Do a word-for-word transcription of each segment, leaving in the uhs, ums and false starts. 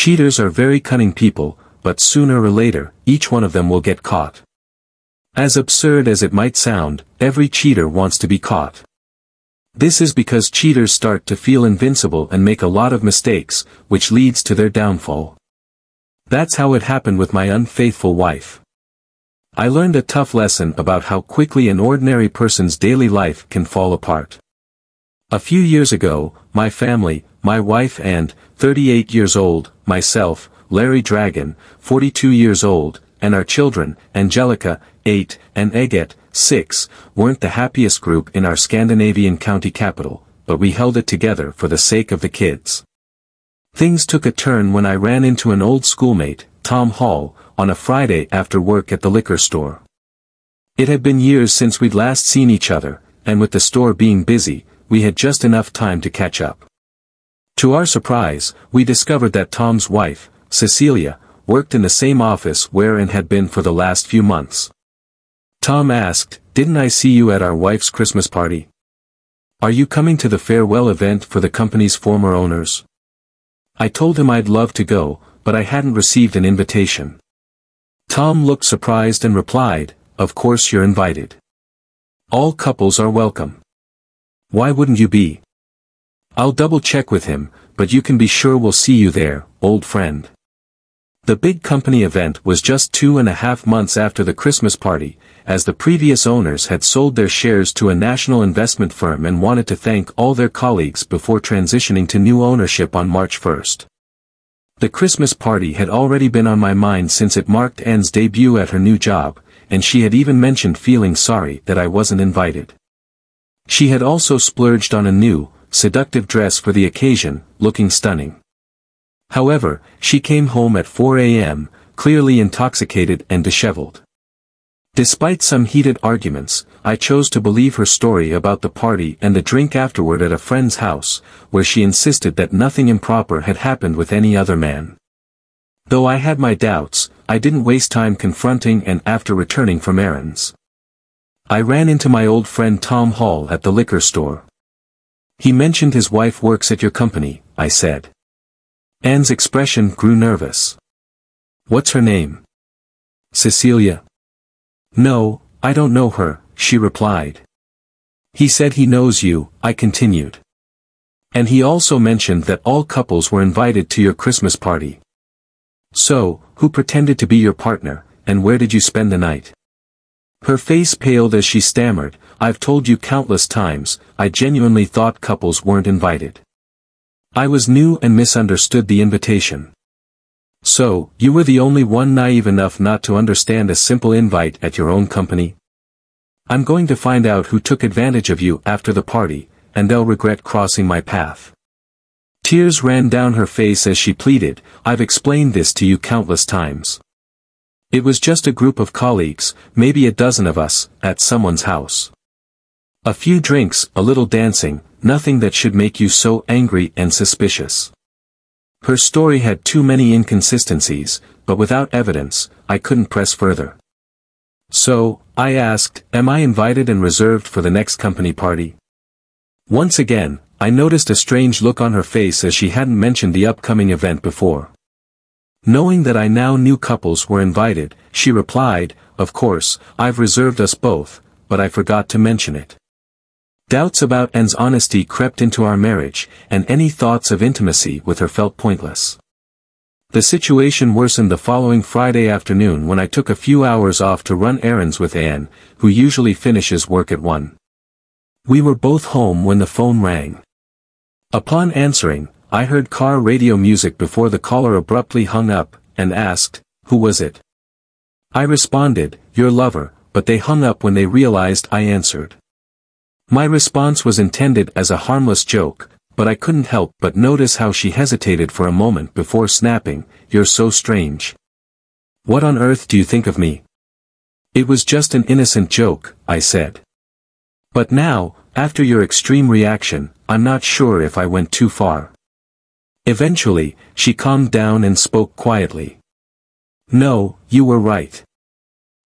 Cheaters are very cunning people, but sooner or later, each one of them will get caught. As absurd as it might sound, every cheater wants to be caught. This is because cheaters start to feel invincible and make a lot of mistakes, which leads to their downfall. That's how it happened with my unfaithful wife. I learned a tough lesson about how quickly an ordinary person's daily life can fall apart. A few years ago, my family, my wife and, thirty-eight years old, myself, Larry Dragon, forty-two years old, and our children, Angelica, eight, and Egget, six, weren't the happiest group in our Scandinavian county capital, but we held it together for the sake of the kids. Things took a turn when I ran into an old schoolmate, Tom Hall, on a Friday after work at the liquor store. It had been years since we'd last seen each other, and with the store being busy, we had just enough time to catch up. To our surprise, we discovered that Tom's wife, Cecilia, worked in the same office where Anne had been for the last few months. Tom asked, "Didn't I see you at our wife's Christmas party? Are you coming to the farewell event for the company's former owners?" I told him I'd love to go, but I hadn't received an invitation. Tom looked surprised and replied, "Of course you're invited. All couples are welcome. Why wouldn't you be? I'll double-check with him, but you can be sure we'll see you there, old friend." The big company event was just two and a half months after the Christmas party, as the previous owners had sold their shares to a national investment firm and wanted to thank all their colleagues before transitioning to new ownership on March first. The Christmas party had already been on my mind since it marked Anne's debut at her new job, and she had even mentioned feeling sorry that I wasn't invited. She had also splurged on a new, seductive dress for the occasion, looking stunning. However, she came home at four A M, clearly intoxicated and disheveled. Despite some heated arguments, I chose to believe her story about the party and the drink afterward at a friend's house, where she insisted that nothing improper had happened with any other man. Though I had my doubts, I didn't waste time confronting Anne after returning from errands. I ran into my old friend Tom Hall at the liquor store. "He mentioned his wife works at your company," I said. Anne's expression grew nervous. "What's her name?" "Cecilia." "No, I don't know her," she replied. "He said he knows you," I continued. "And he also mentioned that all couples were invited to your Christmas party. So, who pretended to be your partner, and where did you spend the night?" Her face paled as she stammered, "I've told you countless times, I genuinely thought couples weren't invited. I was new and misunderstood the invitation." "So, you were the only one naive enough not to understand a simple invite at your own company? I'm going to find out who took advantage of you after the party, and they'll regret crossing my path." Tears ran down her face as she pleaded, "I've explained this to you countless times. It was just a group of colleagues, maybe a dozen of us, at someone's house. A few drinks, a little dancing, nothing that should make you so angry and suspicious." Her story had too many inconsistencies, but without evidence, I couldn't press further. So, I asked, "Am I invited and reserved for the next company party?" Once again, I noticed a strange look on her face as she hadn't mentioned the upcoming event before. Knowing that I now knew couples were invited, she replied, "Of course, I've reserved us both, but I forgot to mention it." Doubts about Anne's honesty crept into our marriage, and any thoughts of intimacy with her felt pointless. The situation worsened the following Friday afternoon when I took a few hours off to run errands with Anne, who usually finishes work at one. We were both home when the phone rang. Upon answering, I heard car radio music before the caller abruptly hung up, and asked, "Who was it?" I responded, "Your lover," but they hung up when they realized I answered. My response was intended as a harmless joke, but I couldn't help but notice how she hesitated for a moment before snapping, "You're so strange. What on earth do you think of me?" "It was just an innocent joke," I said. "But now, after your extreme reaction, I'm not sure if I went too far." Eventually, she calmed down and spoke quietly. "No, you were right.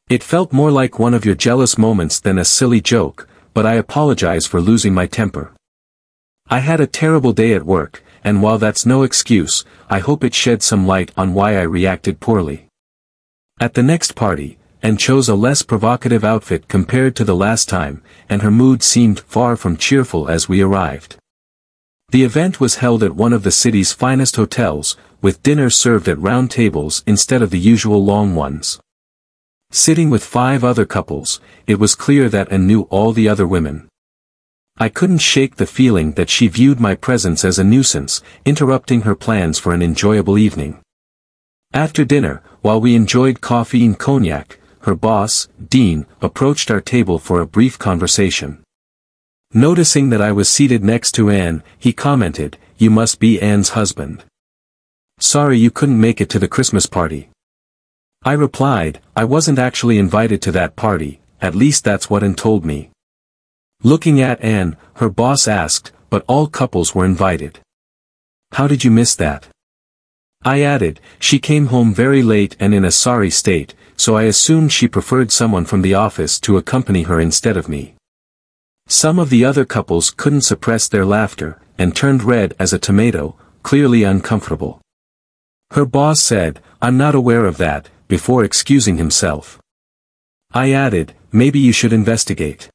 It felt more like one of your jealous moments than a silly joke, but I apologize for losing my temper. I had a terrible day at work, and while that's no excuse, I hope it shed some light on why I reacted poorly at the next party, and chose a less provocative outfit compared to the last time, and her mood seemed far from cheerful as we arrived. The event was held at one of the city's finest hotels, with dinner served at round tables instead of the usual long ones. Sitting with five other couples, it was clear that Anne knew all the other women. I couldn't shake the feeling that she viewed my presence as a nuisance, interrupting her plans for an enjoyable evening. After dinner, while we enjoyed coffee and cognac, her boss, Dean, approached our table for a brief conversation. Noticing that I was seated next to Anne, he commented, "You must be Anne's husband. Sorry you couldn't make it to the Christmas party." I replied, "I wasn't actually invited to that party, at least that's what Anne told me." Looking at Anne, her boss asked, "But all couples were invited. How did you miss that?" I added, "She came home very late and in a sorry state, so I assumed she preferred someone from the office to accompany her instead of me." Some of the other couples couldn't suppress their laughter, and turned red as a tomato, clearly uncomfortable. Her boss said, "I'm not aware of that," before excusing himself. I added, "Maybe you should investigate.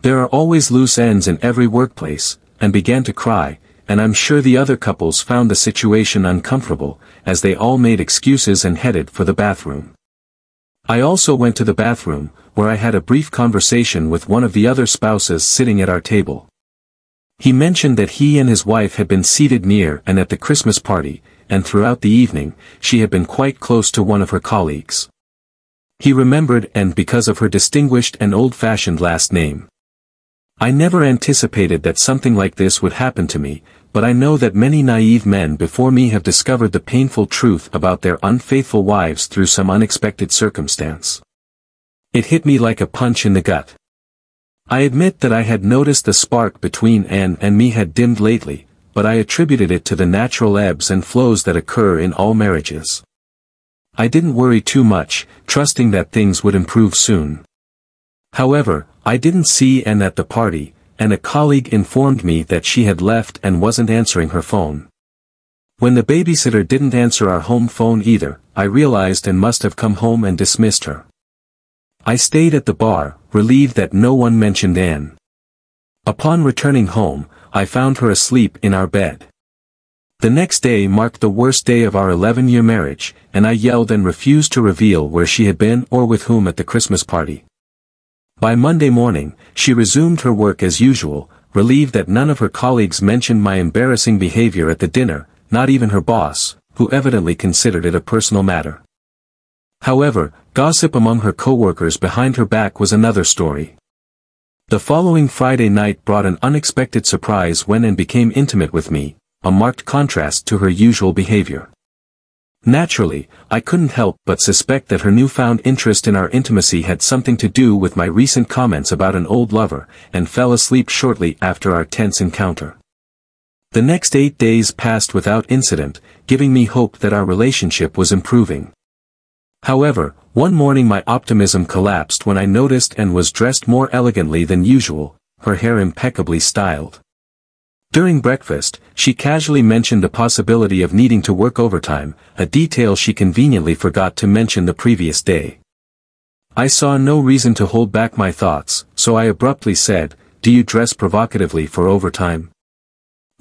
There are always loose ends in every workplace," and began to cry, and I'm sure the other couples found the situation uncomfortable, as they all made excuses and headed for the bathroom. I also went to the bathroom, where I had a brief conversation with one of the other spouses sitting at our table. He mentioned that he and his wife had been seated near and at the Christmas party, and throughout the evening, she had been quite close to one of her colleagues. He remembered Anne because of her distinguished and old-fashioned last name. I never anticipated that something like this would happen to me, but I know that many naive men before me have discovered the painful truth about their unfaithful wives through some unexpected circumstance. It hit me like a punch in the gut. I admit that I had noticed the spark between Anne and me had dimmed lately, but I attributed it to the natural ebbs and flows that occur in all marriages. I didn't worry too much, trusting that things would improve soon. However, I didn't see Anne at the party, and a colleague informed me that she had left and wasn't answering her phone. When the babysitter didn't answer our home phone either, I realized Anne must have come home and dismissed her. I stayed at the bar, relieved that no one mentioned Anne. Upon returning home, I found her asleep in our bed. The next day marked the worst day of our eleven-year marriage, and I yelled and refused to reveal where she had been or with whom at the Christmas party. By Monday morning, she resumed her work as usual, relieved that none of her colleagues mentioned my embarrassing behavior at the dinner, not even her boss, who evidently considered it a personal matter. However, gossip among her co-workers behind her back was another story. The following Friday night brought an unexpected surprise when Anne became intimate with me, a marked contrast to her usual behavior. Naturally, I couldn't help but suspect that her newfound interest in our intimacy had something to do with my recent comments about an old lover, and fell asleep shortly after our tense encounter. The next eight days passed without incident, giving me hope that our relationship was improving. However, one morning my optimism collapsed when I noticed Anne was dressed more elegantly than usual, her hair impeccably styled. During breakfast, she casually mentioned the possibility of needing to work overtime, a detail she conveniently forgot to mention the previous day. I saw no reason to hold back my thoughts, so I abruptly said, "Do you dress provocatively for overtime?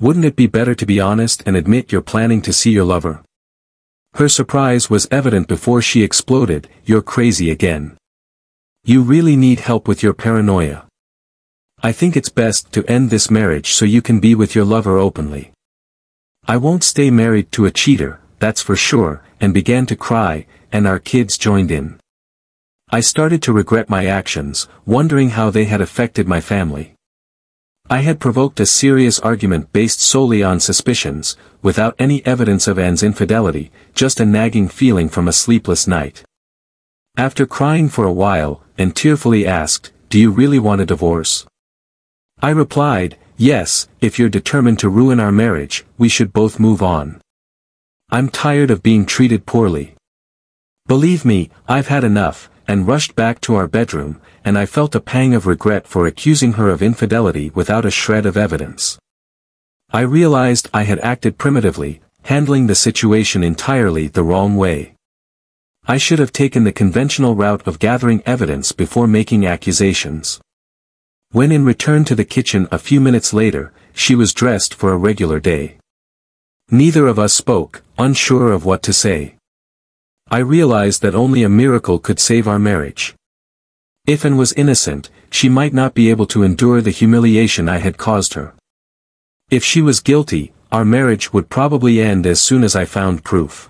Wouldn't it be better to be honest and admit you're planning to see your lover?" Her surprise was evident before she exploded, "You're crazy again. You really need help with your paranoia. I think it's best to end this marriage so you can be with your lover openly. I won't stay married to a cheater, that's for sure," and began to cry, and our kids joined in. I started to regret my actions, wondering how they had affected my family. I had provoked a serious argument based solely on suspicions, without any evidence of Anne's infidelity, just a nagging feeling from a sleepless night. After crying for a while, Anne tearfully asked, "Do you really want a divorce?" I replied, "Yes, if you're determined to ruin our marriage, we should both move on. I'm tired of being treated poorly. Believe me, I've had enough," and rushed back to our bedroom, and I felt a pang of regret for accusing her of infidelity without a shred of evidence. I realized I had acted primitively, handling the situation entirely the wrong way. I should have taken the conventional route of gathering evidence before making accusations. When Anne returned to the kitchen a few minutes later, she was dressed for a regular day. Neither of us spoke, unsure of what to say. I realized that only a miracle could save our marriage. If Anne was innocent, she might not be able to endure the humiliation I had caused her. If she was guilty, our marriage would probably end as soon as I found proof.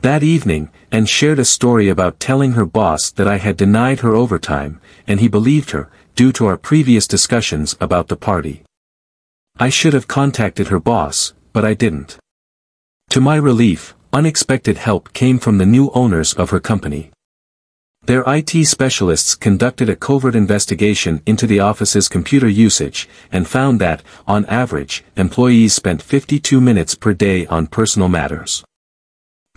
That evening, Anne shared a story about telling her boss that I had denied her overtime, and he believed her, due to our previous discussions about the party. I should have contacted her boss, but I didn't. To my relief, unexpected help came from the new owners of her company. Their I T specialists conducted a covert investigation into the office's computer usage, and found that, on average, employees spent fifty-two minutes per day on personal matters.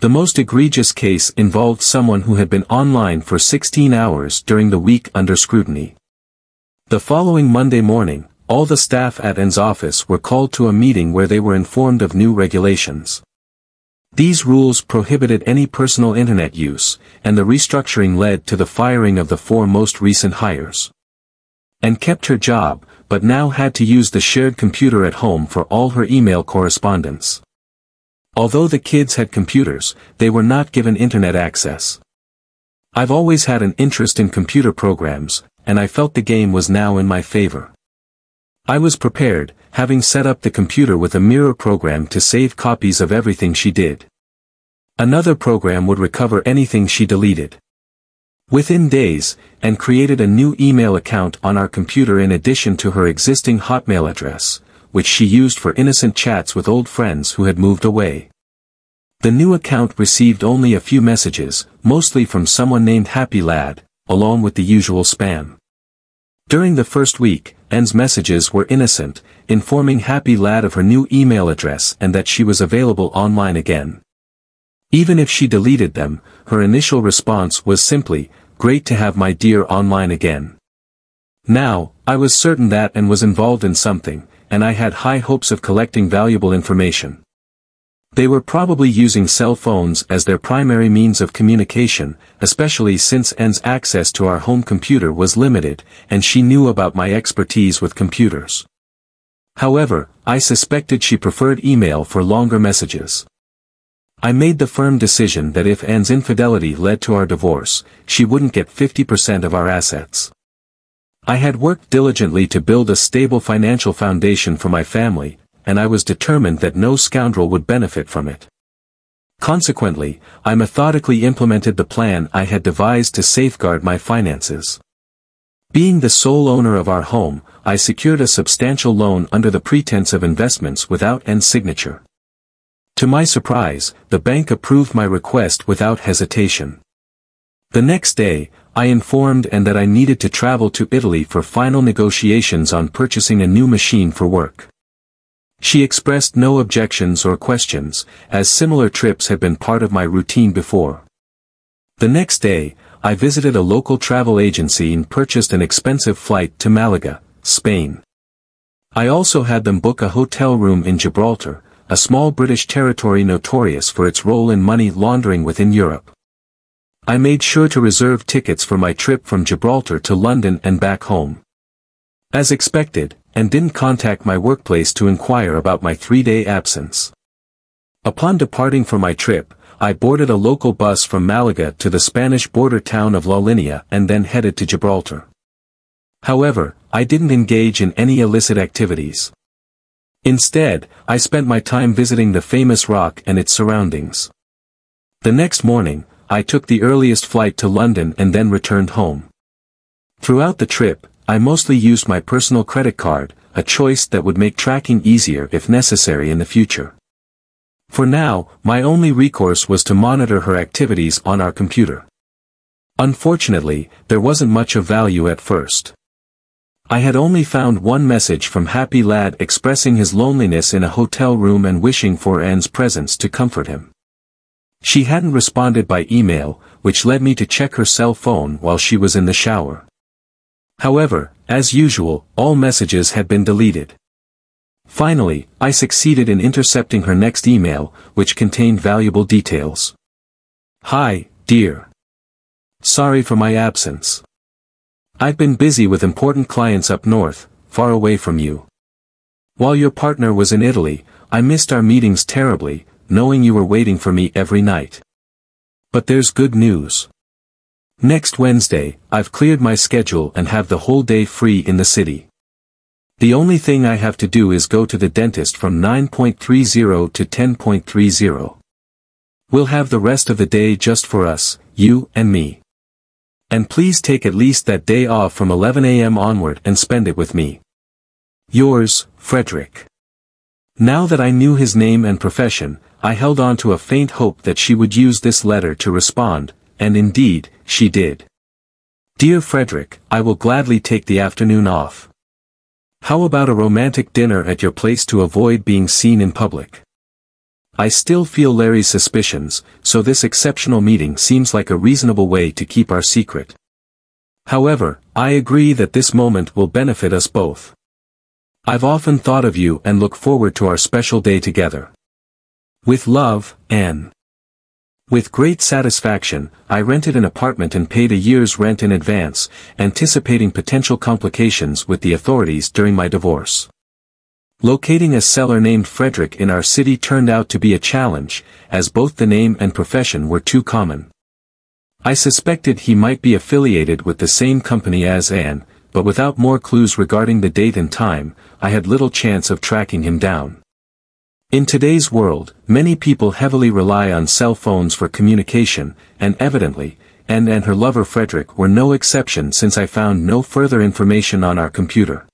The most egregious case involved someone who had been online for sixteen hours during the week under scrutiny. The following Monday morning, all the staff at Anne's office were called to a meeting where they were informed of new regulations. These rules prohibited any personal internet use, and the restructuring led to the firing of the four most recent hires. Anne kept her job, but now had to use the shared computer at home for all her email correspondence. Although the kids had computers, they were not given internet access. I've always had an interest in computer programs, and I felt the game was now in my favor. I was prepared, having set up the computer with a mirror program to save copies of everything she did. Another program would recover anything she deleted. Within days, Anne created a new email account on our computer in addition to her existing Hotmail address, which she used for innocent chats with old friends who had moved away. The new account received only a few messages, mostly from someone named Happy Lad, along with the usual spam. During the first week, Anne's messages were innocent, informing Happy Lad of her new email address and that she was available online again. Even if she deleted them, her initial response was simply, "Great to have my dear online again." Now, I was certain that Anne was involved in something, and I had high hopes of collecting valuable information. They were probably using cell phones as their primary means of communication, especially since Anne's access to our home computer was limited, and she knew about my expertise with computers. However, I suspected she preferred email for longer messages. I made the firm decision that if Anne's infidelity led to our divorce, she wouldn't get fifty percent of our assets. I had worked diligently to build a stable financial foundation for my family, and I was determined that no scoundrel would benefit from it. Consequently, I methodically implemented the plan I had devised to safeguard my finances. Being the sole owner of our home, I secured a substantial loan under the pretense of investments without Anne's signature. To my surprise, the bank approved my request without hesitation. The next day, I informed Anne that I needed to travel to Italy for final negotiations on purchasing a new machine for work. She expressed no objections or questions, as similar trips had been part of my routine before. The next day, I visited a local travel agency and purchased an expensive flight to Malaga, Spain. I also had them book a hotel room in Gibraltar, a small British territory notorious for its role in money laundering within Europe. I made sure to reserve tickets for my trip from Gibraltar to London and back home. As expected, Anne didn't contact my workplace to inquire about my three-day absence. Upon departing for my trip, I boarded a local bus from Malaga to the Spanish border town of La Línea and then headed to Gibraltar. However, I didn't engage in any illicit activities. Instead, I spent my time visiting the famous rock and its surroundings. The next morning, I took the earliest flight to London and then returned home. Throughout the trip, I mostly used my personal credit card, a choice that would make tracking easier if necessary in the future. For now, my only recourse was to monitor her activities on our computer. Unfortunately, there wasn't much of value at first. I had only found one message from Happy Lad expressing his loneliness in a hotel room and wishing for Anne's presence to comfort him. She hadn't responded by email, which led me to check her cell phone while she was in the shower. However, as usual, all messages had been deleted. Finally, I succeeded in intercepting her next email, which contained valuable details. Hi, dear. Sorry for my absence. I've been busy with important clients up north, far away from you. While your partner was in Italy, I missed our meetings terribly, knowing you were waiting for me every night. But there's good news. Next Wednesday, I've cleared my schedule and have the whole day free in the city. The only thing I have to do is go to the dentist from nine thirty to ten thirty. We'll have the rest of the day just for us, you and me. And please take at least that day off from eleven a m onward and spend it with me. Yours, Frederick. Now that I knew his name and profession, I held on to a faint hope that she would use this letter to respond, and indeed, she did. Dear Frederick, I will gladly take the afternoon off. How about a romantic dinner at your place to avoid being seen in public? I still feel Larry's suspicions, so this exceptional meeting seems like a reasonable way to keep our secret. However, I agree that this moment will benefit us both. I've often thought of you and look forward to our special day together. With love, Anne. With great satisfaction, I rented an apartment and paid a year's rent in advance, anticipating potential complications with the authorities during my divorce. Locating a seller named Frederick in our city turned out to be a challenge, as both the name and profession were too common. I suspected he might be affiliated with the same company as Anne, but without more clues regarding the date and time, I had little chance of tracking him down. In today's world, many people heavily rely on cell phones for communication, and evidently, Anne and her lover Frederick were no exception, since I found no further information on our computer.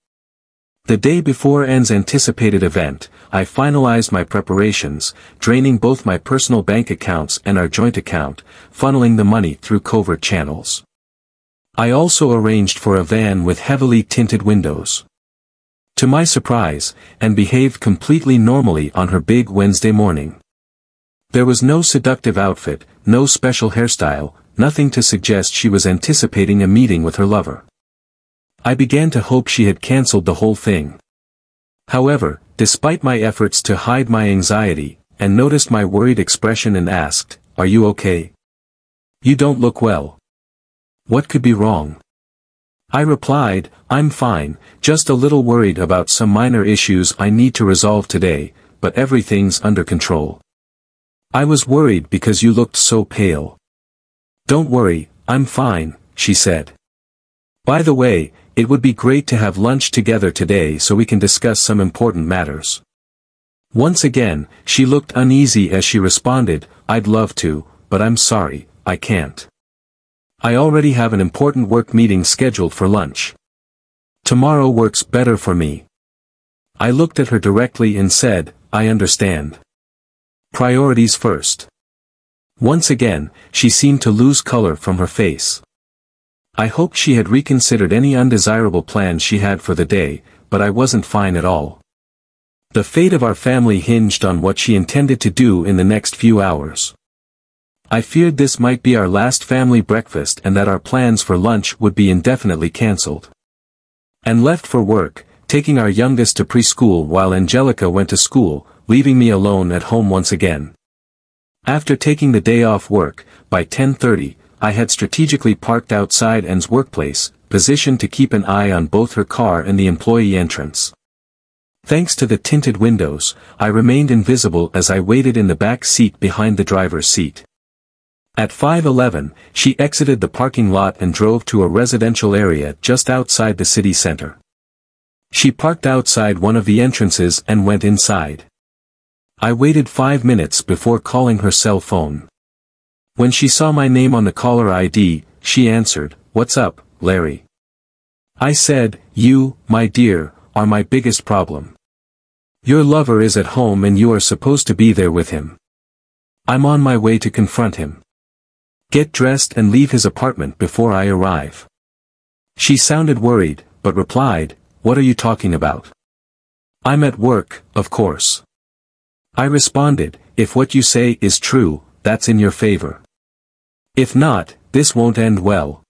The day before Anne's anticipated event, I finalized my preparations, draining both my personal bank accounts and our joint account, funneling the money through covert channels. I also arranged for a van with heavily tinted windows. To my surprise, Anne behaved completely normally on her big Wednesday morning. There was no seductive outfit, no special hairstyle, nothing to suggest she was anticipating a meeting with her lover. I began to hope she had cancelled the whole thing. However, despite my efforts to hide my anxiety, Anne noticed my worried expression and asked, "Are you okay? You don't look well. What could be wrong?" I replied, "I'm fine, just a little worried about some minor issues I need to resolve today, but everything's under control. I was worried because you looked so pale." "Don't worry, I'm fine," she said. "By the way, it would be great to have lunch together today so we can discuss some important matters." Once again, she looked uneasy as she responded, "I'd love to, but I'm sorry, I can't. I already have an important work meeting scheduled for lunch. Tomorrow works better for me." I looked at her directly and said, "I understand. Priorities first." Once again, she seemed to lose color from her face. I hoped she had reconsidered any undesirable plans she had for the day, but I wasn't fine at all. The fate of our family hinged on what she intended to do in the next few hours. I feared this might be our last family breakfast and that our plans for lunch would be indefinitely cancelled. Anne left for work, taking our youngest to preschool while Angelica went to school, leaving me alone at home once again. After taking the day off work, by ten thirty, I had strategically parked outside Anne's workplace, positioned to keep an eye on both her car and the employee entrance. Thanks to the tinted windows, I remained invisible as I waited in the back seat behind the driver's seat. At five eleven, she exited the parking lot and drove to a residential area just outside the city center. She parked outside one of the entrances and went inside. I waited five minutes before calling her cell phone. When she saw my name on the caller I D, she answered, "What's up, Larry?" I said, "You, my dear, are my biggest problem. Your lover is at home and you are supposed to be there with him. I'm on my way to confront him. Get dressed and leave his apartment before I arrive." She sounded worried, but replied, "What are you talking about? I'm at work, of course." I responded, "If what you say is true, that's in your favor. If not, this won't end well."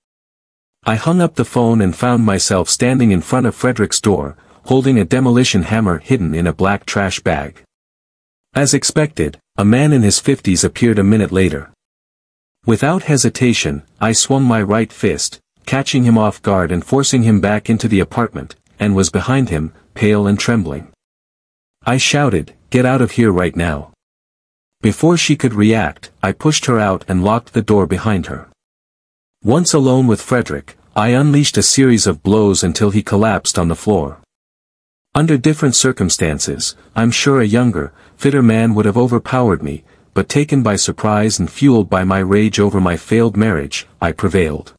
I hung up the phone and found myself standing in front of Frederick's door, holding a demolition hammer hidden in a black trash bag. As expected, a man in his fifties appeared a minute later. Without hesitation, I swung my right fist, catching him off guard and forcing him back into the apartment, and was behind him, pale and trembling. I shouted, "Get out of here right now." Before she could react, I pushed her out and locked the door behind her. Once alone with Frederick, I unleashed a series of blows until he collapsed on the floor. Under different circumstances, I'm sure a younger, fitter man would have overpowered me, but taken by surprise and fueled by my rage over my failed marriage, I prevailed.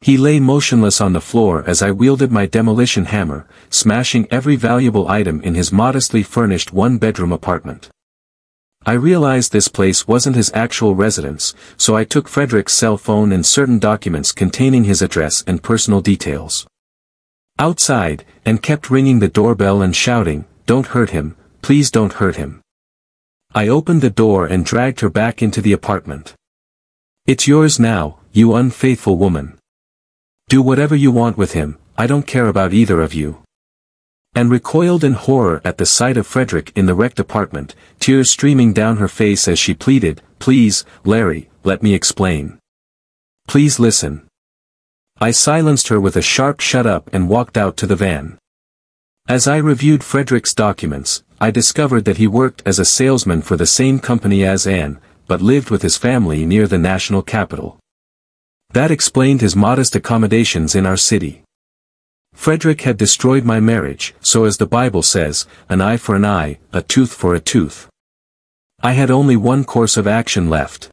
He lay motionless on the floor as I wielded my demolition hammer, smashing every valuable item in his modestly furnished one-bedroom apartment. I realized this place wasn't his actual residence, so I took Frederick's cell phone and certain documents containing his address and personal details. Outside, and kept ringing the doorbell and shouting, "Don't hurt him, please don't hurt him." I opened the door and dragged her back into the apartment. "It's yours now, you unfaithful woman. Do whatever you want with him, I don't care about either of you." And recoiled in horror at the sight of Frederick in the wrecked apartment, tears streaming down her face as she pleaded, "Please, Larry, let me explain. Please listen." I silenced her with a sharp "shut up" and walked out to the van. As I reviewed Frederick's documents, I discovered that he worked as a salesman for the same company as Anne, but lived with his family near the national capital. That explained his modest accommodations in our city. Frederick had destroyed my marriage, so as the Bible says, an eye for an eye, a tooth for a tooth. I had only one course of action left.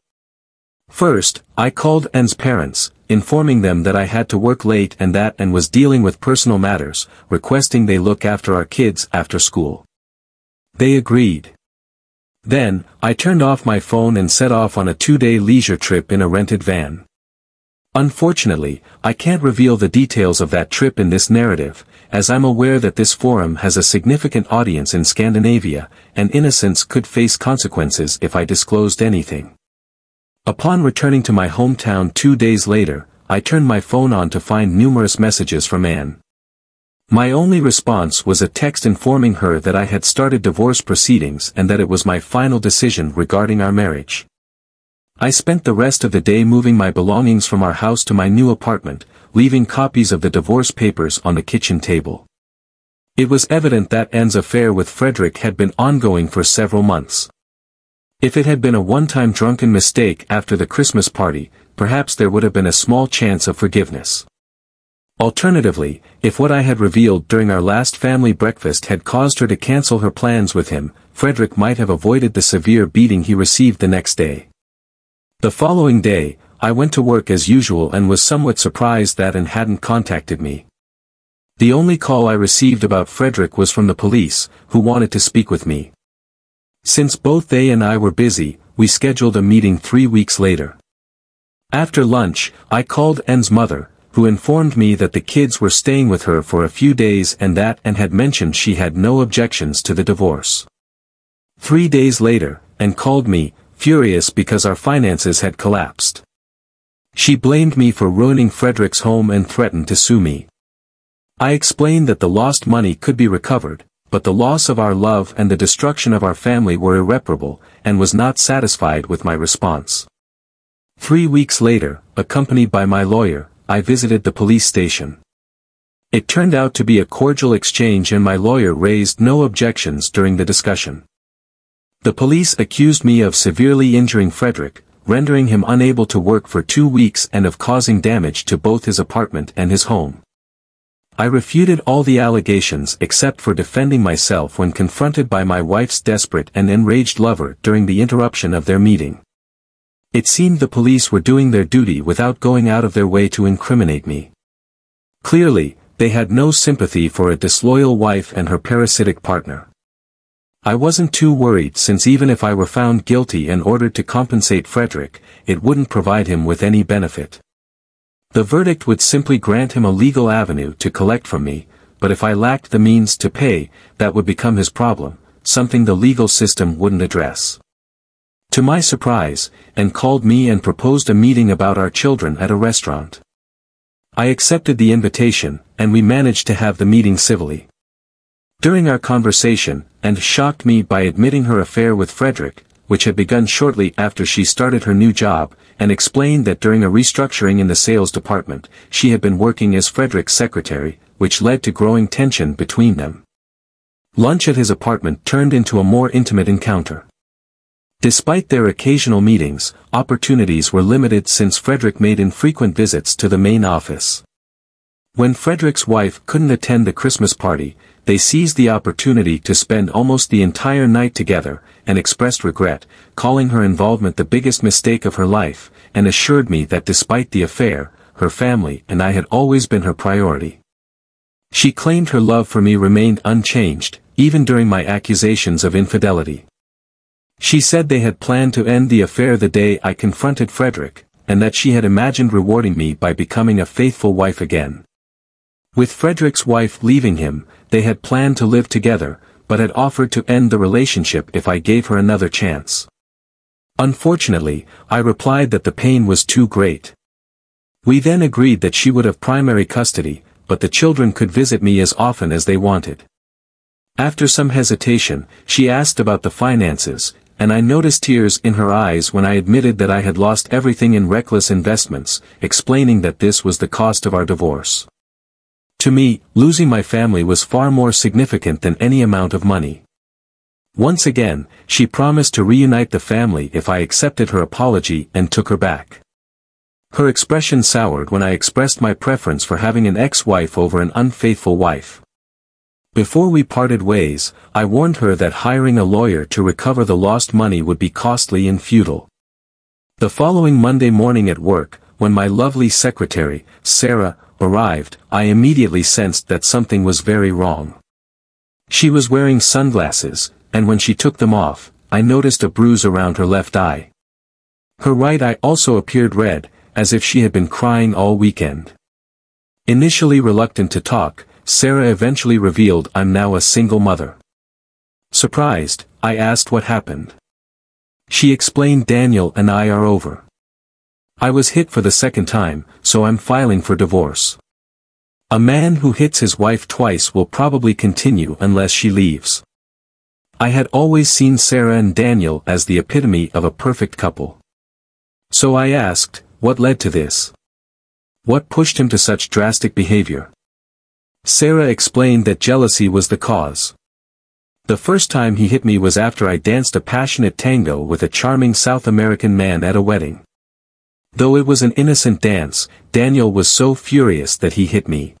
First, I called Anne's parents, informing them that I had to work late and that Anne was dealing with personal matters, requesting they look after our kids after school. They agreed. Then, I turned off my phone and set off on a two-day leisure trip in a rented van. Unfortunately, I can't reveal the details of that trip in this narrative, as I'm aware that this forum has a significant audience in Scandinavia, and innocence could face consequences if I disclosed anything. Upon returning to my hometown two days later, I turned my phone on to find numerous messages from Anne. My only response was a text informing her that I had started divorce proceedings and that it was my final decision regarding our marriage. I spent the rest of the day moving my belongings from our house to my new apartment, leaving copies of the divorce papers on the kitchen table. It was evident that Anne's affair with Frederick had been ongoing for several months. If it had been a one-time drunken mistake after the Christmas party, perhaps there would have been a small chance of forgiveness. Alternatively, if what I had revealed during our last family breakfast had caused her to cancel her plans with him, Frederick might have avoided the severe beating he received the next day. The following day, I went to work as usual and was somewhat surprised that Anne hadn't contacted me. The only call I received about Frederick was from the police, who wanted to speak with me. Since both they and I were busy, we scheduled a meeting three weeks later. After lunch, I called Anne's mother, who informed me that the kids were staying with her for a few days and that Anne had mentioned she had no objections to the divorce. Three days later, Anne called me, furious because our finances had collapsed. She blamed me for ruining Frederick's home and threatened to sue me. I explained that the lost money could be recovered, but the loss of our love and the destruction of our family were irreparable, and was not satisfied with my response. Three weeks later, accompanied by my lawyer, I visited the police station. It turned out to be a cordial exchange and my lawyer raised no objections during the discussion. The police accused me of severely injuring Frederick, rendering him unable to work for two weeks and of causing damage to both his apartment and his home. I refuted all the allegations except for defending myself when confronted by my wife's desperate and enraged lover during the interruption of their meeting. It seemed the police were doing their duty without going out of their way to incriminate me. Clearly, they had no sympathy for a disloyal wife and her parasitic partner. I wasn't too worried since even if I were found guilty and ordered to compensate Frederick, it wouldn't provide him with any benefit. The verdict would simply grant him a legal avenue to collect from me, but if I lacked the means to pay, that would become his problem, something the legal system wouldn't address. To my surprise, Anne called me and proposed a meeting about our children at a restaurant. I accepted the invitation, and we managed to have the meeting civilly. during our conversation, and shocked me by admitting her affair with Frederick, which had begun shortly after she started her new job, and explained that during a restructuring in the sales department, she had been working as Frederick's secretary, which led to growing tension between them. Lunch at his apartment turned into a more intimate encounter. Despite their occasional meetings, opportunities were limited since Frederick made infrequent visits to the main office. When Frederick's wife couldn't attend the Christmas party, they seized the opportunity to spend almost the entire night together, and expressed regret, calling her involvement the biggest mistake of her life, and assured me that despite the affair, her family and I had always been her priority. She claimed her love for me remained unchanged, even during my accusations of infidelity. She said they had planned to end the affair the day I confronted Frederick, and that she had imagined rewarding me by becoming a faithful wife again. With Frederick's wife leaving him, they had planned to live together, but had offered to end the relationship if I gave her another chance. Unfortunately, I replied that the pain was too great. We then agreed that she would have primary custody, but the children could visit me as often as they wanted. After some hesitation, she asked about the finances, and I noticed tears in her eyes when I admitted that I had lost everything in reckless investments, explaining that this was the cost of our divorce. To me, losing my family was far more significant than any amount of money. Once again, she promised to reunite the family if I accepted her apology and took her back. Her expression soured when I expressed my preference for having an ex-wife over an unfaithful wife. Before we parted ways, I warned her that hiring a lawyer to recover the lost money would be costly and futile. The following Monday morning at work, when my lovely secretary, Sarah, arrived, I immediately sensed that something was very wrong. She was wearing sunglasses, and when she took them off, I noticed a bruise around her left eye. Her right eye also appeared red, as if she had been crying all weekend. Initially reluctant to talk, Sarah eventually revealed I'm now a single mother. Surprised, I asked what happened. She explained Daniel and I are over. I was hit for the second time, so I'm filing for divorce. A man who hits his wife twice will probably continue unless she leaves. I had always seen Sarah and Daniel as the epitome of a perfect couple. So I asked, what led to this? What pushed him to such drastic behavior? Sarah explained that jealousy was the cause. The first time he hit me was after I danced a passionate tango with a charming South American man at a wedding. Though it was an innocent dance, Daniel was so furious that he hit me.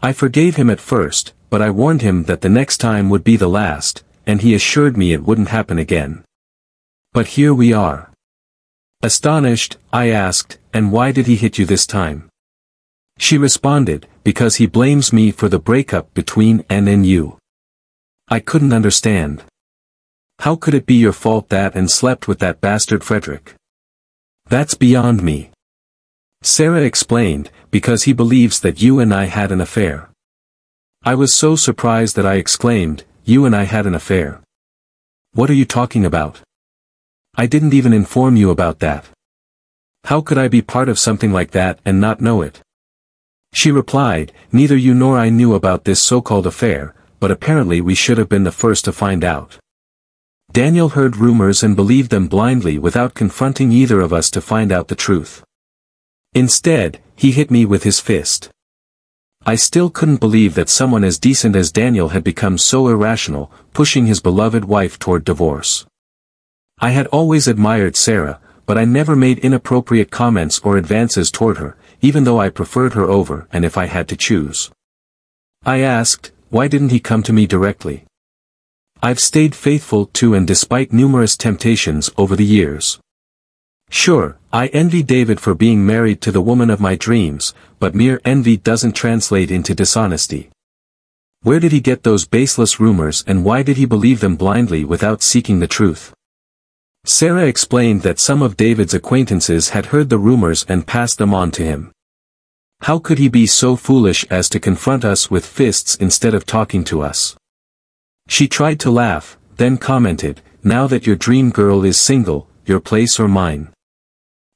I forgave him at first, but I warned him that the next time would be the last, and he assured me it wouldn't happen again. But here we are. Astonished, I asked, and why did he hit you this time? She responded, because he blames me for the breakup between Anne and you. I couldn't understand. How could it be your fault that Anne slept with that bastard Frederick? That's beyond me. Sarah explained, because he believes that you and I had an affair. I was so surprised that I exclaimed, you and I had an affair. What are you talking about? I didn't even inform you about that. How could I be part of something like that and not know it? She replied, neither you nor I knew about this so-called affair, but apparently we should have been the first to find out. Daniel heard rumors and believed them blindly without confronting either of us to find out the truth. Instead, he hit me with his fist. I still couldn't believe that someone as decent as Daniel had become so irrational, pushing his beloved wife toward divorce. I had always admired Sarah, but I never made inappropriate comments or advances toward her, even though I preferred her over and if I had to choose. I asked, why didn't he come to me directly? I've stayed faithful to and despite numerous temptations over the years. Sure, I envy David for being married to the woman of my dreams, but mere envy doesn't translate into dishonesty. Where did he get those baseless rumors and why did he believe them blindly without seeking the truth? Sarah explained that some of David's acquaintances had heard the rumors and passed them on to him. How could he be so foolish as to confront us with fists instead of talking to us? She tried to laugh, then commented, now that your dream girl is single, your place or mine?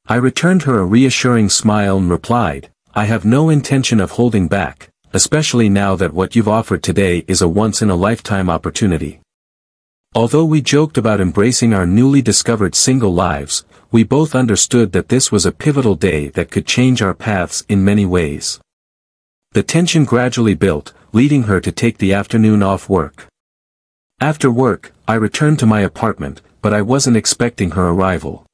I returned her a reassuring smile and replied, I have no intention of holding back, especially now that what you've offered today is a once-in-a-lifetime opportunity. Although we joked about embracing our newly discovered single lives, we both understood that this was a pivotal day that could change our paths in many ways. The tension gradually built, leading her to take the afternoon off work. After work, I returned to my apartment, but I wasn't expecting her arrival.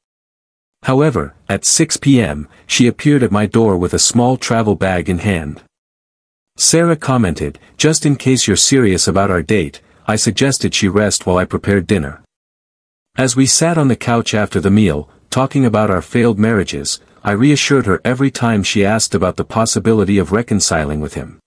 However, at six p m, she appeared at my door with a small travel bag in hand. Sarah commented, "Just in case you're serious about our date," I suggested she rest while I prepared dinner. As we sat on the couch after the meal, talking about our failed marriages, I reassured her every time she asked about the possibility of reconciling with him.